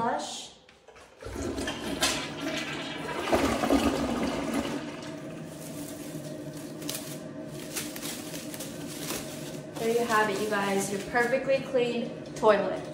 flush. There you have it, you guys, your perfectly clean toilet.